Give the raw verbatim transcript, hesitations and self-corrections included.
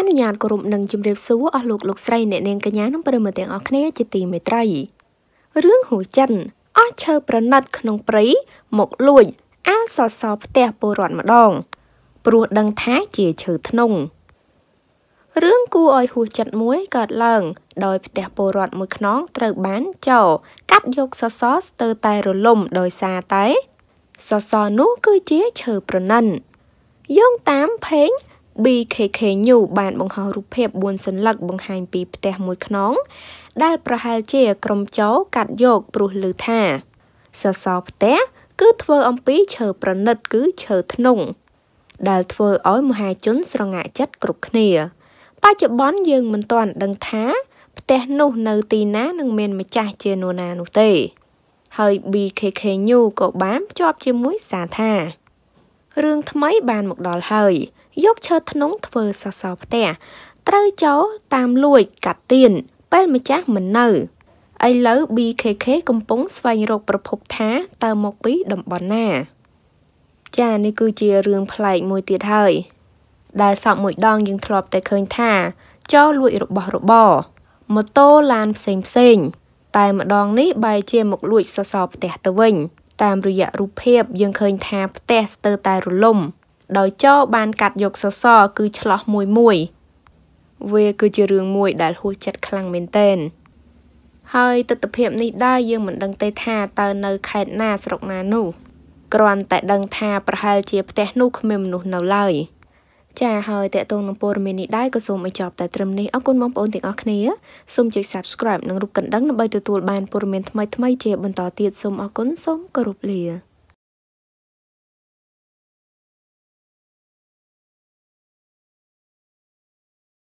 អនុញ្ញាតគោរពនឹងជម្រាបសួរអស់លោកលោកស្រីអ្នកនាងកញ្ញានិងប្រិយមិត្តទាំងអស់គ្នាជាទីមេត្រីរឿងហូចិនអស់ឈើប្រណិតក្នុងព្រៃមកលួចអានសសរផ្ទះពលរដ្ឋម្ដងព្រោះដឹងថាជាឈើថ្នងរឿងគួរឲ្យហូចិនមួយកើតឡើងដោយផ្ទះពលរដ្ឋមួយខ្នងត្រូវបានចោលកាត់យកសសរស្ទើរតែរលំដោយសារតែសសរនោះគឺជាឈើប្រណិន យើងតាមផេង ប៊ី ខេខេ ញូ បានបង្ហោះរូបភាព យកឈើធ្នងធ្វើសសរផ្ទះត្រូវចោលតាមលួចកាត់ទៀនពេលម្ចាស់មិននៅឥឡូវ ប៊ី ខេខេ កំពុងស្វែងរកប្រភពថាតើមកពីតំបន់ណាចានេះគឺជារឿងប្លែកមួយទៀតហើយដែលសពមួយដងយើងធ្លាប់តែឃើញថាចោលលួចរបស់របរម៉ូតូឡានផ្សេងផ្សេងតែម្ដងនេះបែរជាមកលួចសសរផ្ទះទៅវិញតាមរយៈរូបភាពយើងឃើញថាផ្ទះស្ទើរតែរលំ ដោយចោលបានកាត់យកសសរគឺឆ្លោះមួយមួយវាគឺជារឿងមួយដែលហួសចិត្តខ្លាំងមែនទែនហើយទិដ្ឋភាពនេះដែរយើងមិនដឹងទេថាតើនៅខេត្តណាស្រុកណានោះគ្រាន់តែដឹងថាប្រហែលជាផ្ទះនោះគ្មានមនុស្សនៅឡើយចា៎ហើយតើតើតងនឹងព័ត៌មាននេះដែរក៏សូមឲ្យចប់តែត្រឹមនេះអរគុណបងប្អូនទាំងអស់គ្នាសូមចុច Subscribe និងរូបកណ្ដឹងដើម្បីទទួលបានព័ត៌មានថ្មីៗជាបន្តទៀតសូមអរគុណសូមគោរពលា